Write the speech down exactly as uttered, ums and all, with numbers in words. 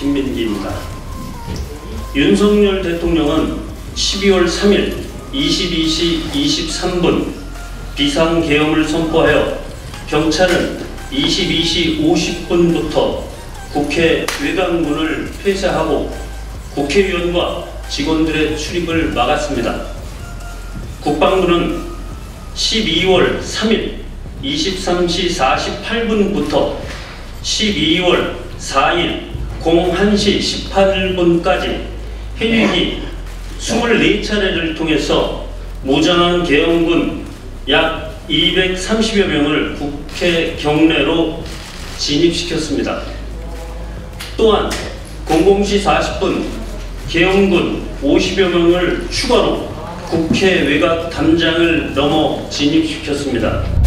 김민기입니다. 윤석열 대통령은 십이월 삼일 이십이시 이십삼분 비상계엄을 선포하여 경찰은 이십이시 오십분부터 국회 외곽문을 폐쇄하고 국회의원과 직원들의 출입을 막았습니다. 국방부는 십이월 삼일 이십삼시 사십팔분부터 십이월 사일 열한시 십팔분까지 헬기 이십사차례를 통해서 무장한 계엄군 약 이백삼십여 명을 국회 경내로 진입시켰습니다. 또한 열시 사십분 계엄군 오십여 명을 추가로 국회 외곽 담장을 넘어 진입시켰습니다.